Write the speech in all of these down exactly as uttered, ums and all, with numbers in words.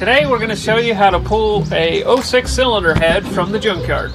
Today we're going to show you how to pull a oh six cylinder head from the junkyard.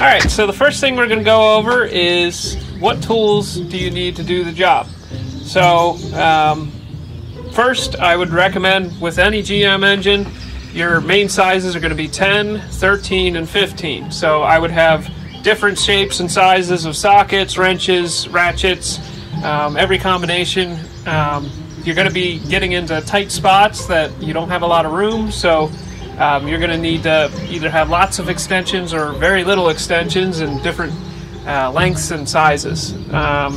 Alright, so the first thing we're going to go over is what tools do you need to do the job. So um, first I would recommend with any G M engine your main sizes are going to be ten, thirteen, and fifteen. So I would have different shapes and sizes of sockets, wrenches, ratchets, um, every combination. Um, you're going to be getting into tight spots that you don't have a lot of room, so Um, you're going to need to either have lots of extensions or very little extensions in different uh, lengths and sizes. Um,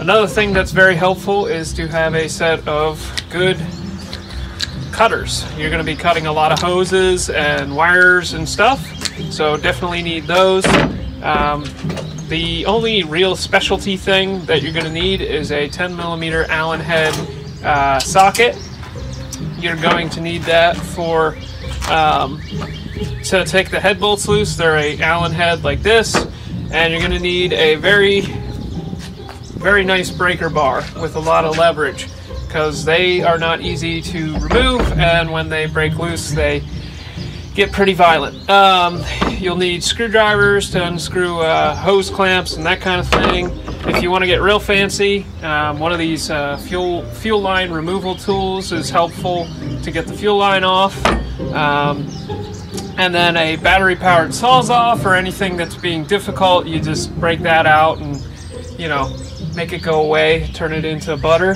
another thing that's very helpful is to have a set of good cutters. You're going to be cutting a lot of hoses and wires and stuff, so definitely need those. Um, the only real specialty thing that you're going to need is a ten millimeter Allen head uh, socket. You're going to need that for Um, to take the head bolts loose. They're a Allen head like this, and you're going to need a very, very nice breaker bar with a lot of leverage, because they are not easy to remove, and when they break loose they get pretty violent. Um, you'll need screwdrivers to unscrew uh, hose clamps and that kind of thing. If you want to get real fancy, um, one of these uh, fuel, fuel line removal tools is helpful to get the fuel line off. Um, and then a battery-powered Sawzall for anything that's being difficult. You just break that out and, you know, make it go away, turn it into butter.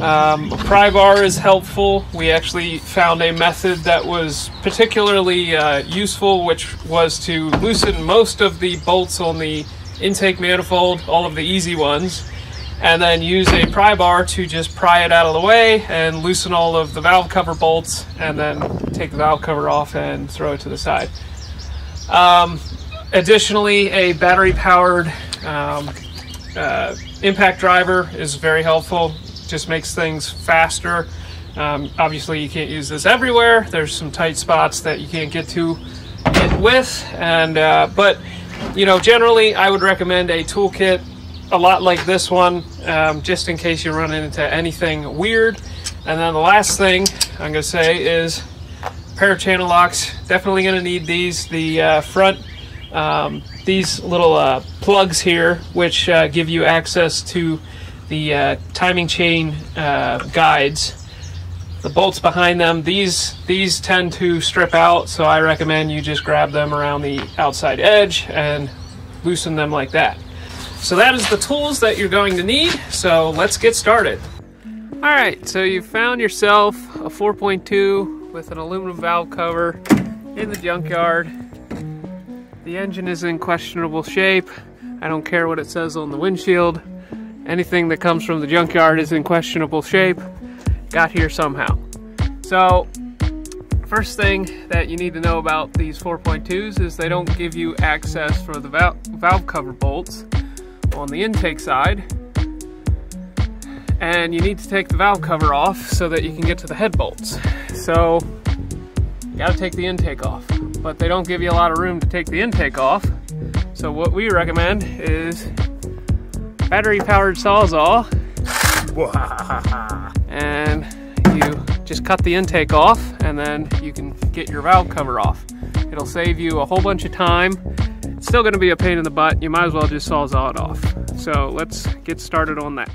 Um, a pry bar is helpful. We actually found a method that was particularly uh, useful, which was to loosen most of the bolts on the intake manifold, all of the easy ones, and then use a pry bar to just pry it out of the way and loosen all of the valve cover bolts, and then take the valve cover off and throw it to the side. Um, additionally, a battery-powered um, uh, impact driver is very helpful. Just makes things faster. Um, obviously, you can't use this everywhere. There's some tight spots that you can't get to it with, and uh, but you know, generally, I would recommend a toolkit a lot like this one, um, just in case you run into anything weird. And then the last thing I'm going to say is a pair of channel locks. Definitely going to need these. The uh, front, um, these little uh, plugs here, which uh, give you access to the uh, timing chain uh, guides. The bolts behind them, these these tend to strip out, so I recommend you just grab them around the outside edge and loosen them like that. So that is the tools that you're going to need, so let's get started. Alright, so you found yourself a four point two with an aluminum valve cover in the junkyard. The engine is in questionable shape. I don't care what it says on the windshield. Anything that comes from the junkyard is in questionable shape. Got here somehow. So first thing that you need to know about these four point twos is they don't give you access for the val valve cover bolts on the intake side, and you need to take the valve cover off so that you can get to the head bolts. So you got to take the intake off, but they don't give you a lot of room to take the intake off. So what we recommend is battery-powered Sawzall. And you just cut the intake off, and then you can get your valve cover off. It'll save you a whole bunch of time. It's still going to be a pain in the butt. You might as well just Sawzall it off. So let's get started on that.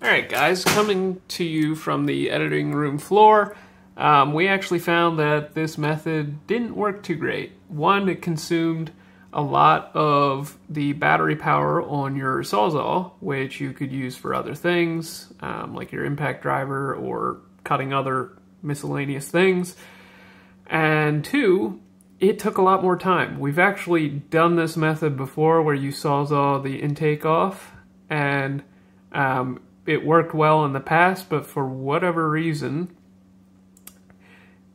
Alright guys, coming to you from the editing room floor, um, we actually found that this method didn't work too great. One, it consumed a lot of the battery power on your Sawzall, which you could use for other things, um, like your impact driver or cutting other miscellaneous things. And two, it took a lot more time. We've actually done this method before where you Sawzall the intake off, and um, it worked well in the past, but for whatever reason,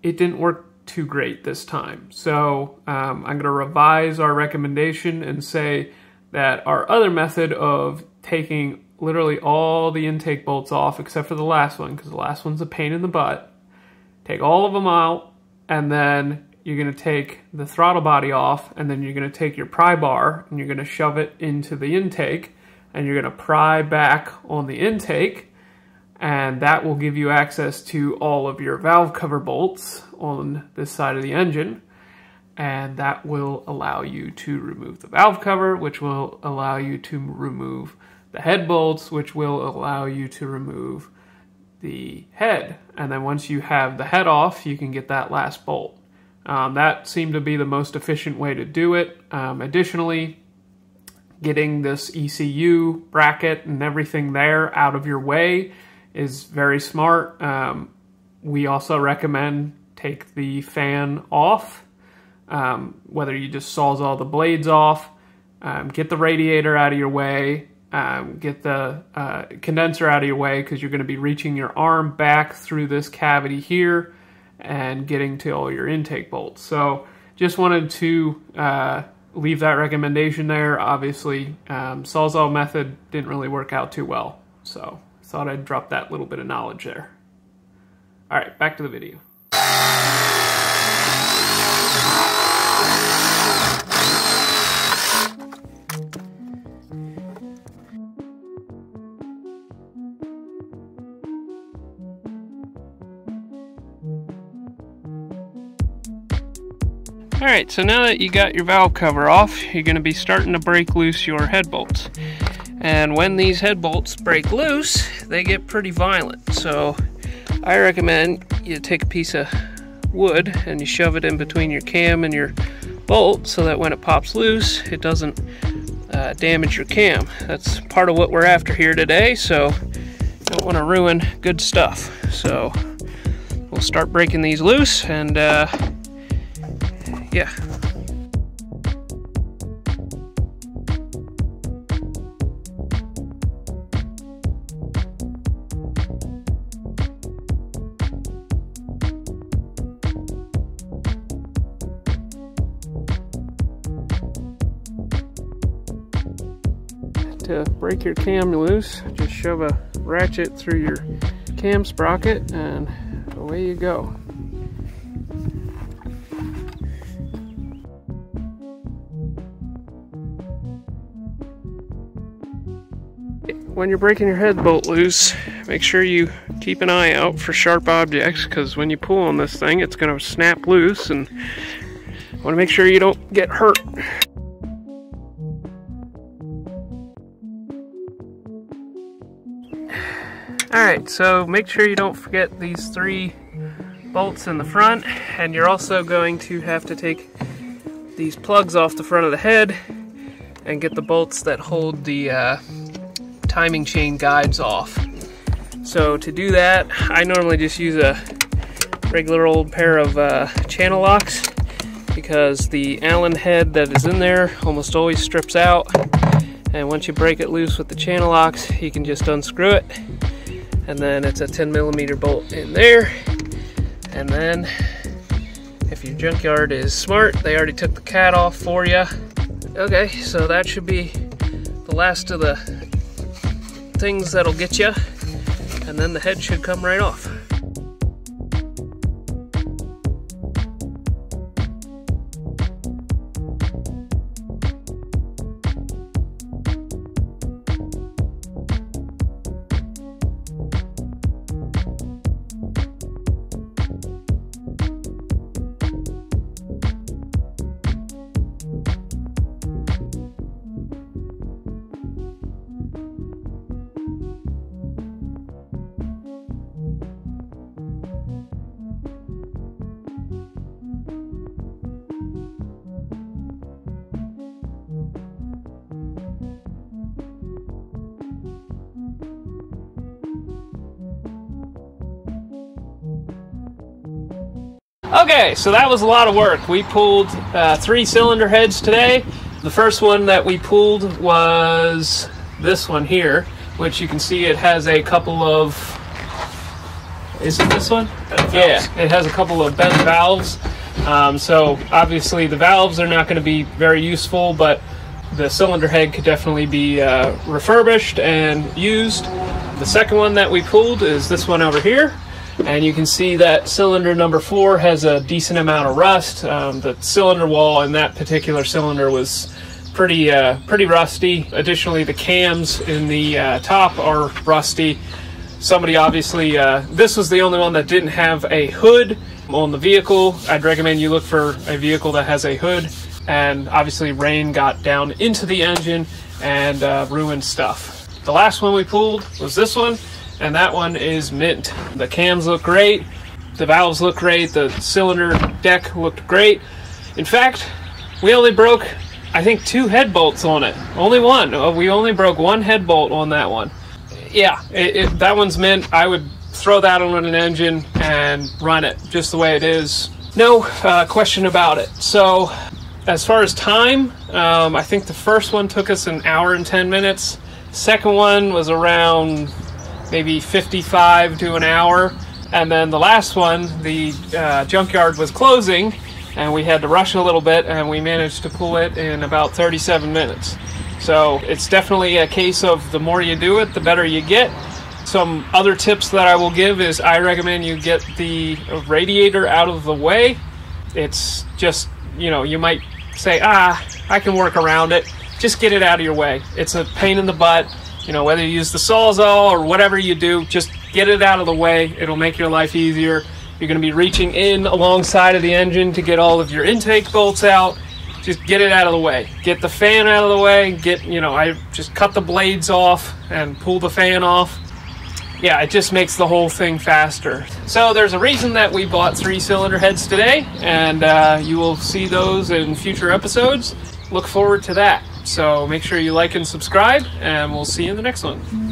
it didn't work too great this time. So um, I'm going to revise our recommendation and say that our other method of taking literally all the intake bolts off except for the last one, because the last one's a pain in the butt, take all of them out, and then you're going to take the throttle body off, and then you're going to take your pry bar and you're going to shove it into the intake, and you're going to pry back on the intake, and that will give you access to all of your valve cover bolts on this side of the engine, and that will allow you to remove the valve cover, which will allow you to remove the head bolts, which will allow you to remove the head. And then once you have the head off, you can get that last bolt. Um, that seemed to be the most efficient way to do it. Um, additionally, getting this E C U bracket and everything there out of your way is very smart. Um, we also recommend take the fan off, um, whether you just Sawzall the blades off, um, get the radiator out of your way, um, get the uh, condenser out of your way, because you're going to be reaching your arm back through this cavity here and getting to all your intake bolts. So just wanted to uh, leave that recommendation there. Obviously, um, Sawzall method didn't really work out too well, so thought I'd drop that little bit of knowledge there. All right, back to the video. All right, so now that you got your valve cover off, you're going to be starting to break loose your head bolts. And when these head bolts break loose, they get pretty violent. So I recommend you take a piece of wood and you shove it in between your cam and your bolt so that when it pops loose, it doesn't uh, damage your cam. That's part of what we're after here today, so don't want to ruin good stuff. So we'll start breaking these loose, and uh, yeah. To break your cam loose, just shove a ratchet through your cam sprocket and away you go. When you're breaking your head bolt loose, make sure you keep an eye out for sharp objects, because when you pull on this thing, it's going to snap loose, and you want to make sure you don't get hurt. Alright, so make sure you don't forget these three bolts in the front, and you're also going to have to take these plugs off the front of the head and get the bolts that hold the uh, timing chain guides off. So to do that, I normally just use a regular old pair of uh, channel locks, because the Allen head that is in there almost always strips out, and once you break it loose with the channel locks, you can just unscrew it. And then it's a ten millimeter bolt in there. And then if your junkyard is smart, they already took the cat off for you. Okay, so that should be the last of the things that'll get you. And then the head should come right off. Okay, so that was a lot of work. We pulled uh, three cylinder heads today. The first one that we pulled was this one here, which you can see it has a couple of, is it this one? Yeah, it has a couple of bent valves. Um, so obviously the valves are not going to be very useful, but the cylinder head could definitely be uh, refurbished and used. The second one that we pulled is this one over here. And you can see that cylinder number four has a decent amount of rust. Um, the cylinder wall in that particular cylinder was pretty uh, pretty rusty. Additionally, the cams in the uh, top are rusty. Somebody obviously, uh, this was the only one that didn't have a hood on the vehicle. I'd recommend you look for a vehicle that has a hood. And obviously rain got down into the engine and uh, ruined stuff. The last one we pulled was this one. And that one is mint. The cams look great, the valves look great, the cylinder deck looked great. In fact, we only broke, I think, two head bolts on it. Only one. We only broke one head bolt on that one. Yeah, it, it, that one's mint. I would throw that on an engine and run it just the way it is. No uh, question about it. So as far as time, um, I think the first one took us an hour and ten minutes. Second one was around maybe fifty-five to an hour. And then the last one, the uh, junkyard was closing and we had to rush a little bit, and we managed to pull it in about thirty-seven minutes. So it's definitely a case of the more you do it, the better you get. Some other tips that I will give is I recommend you get the radiator out of the way. It's just, you know, you might say, ah, I can work around it. Just get it out of your way. It's a pain in the butt. You know, whether you use the Sawzall or whatever you do, just get it out of the way. It'll make your life easier. You're going to be reaching in alongside of the engine to get all of your intake bolts out. Just get it out of the way. Get the fan out of the way. Get, you know, I just cut the blades off and pull the fan off. Yeah, it just makes the whole thing faster. So there's a reason that we bought three cylinder heads today, and uh, you will see those in future episodes. Look forward to that. So make sure you like and subscribe, and we'll see you in the next one.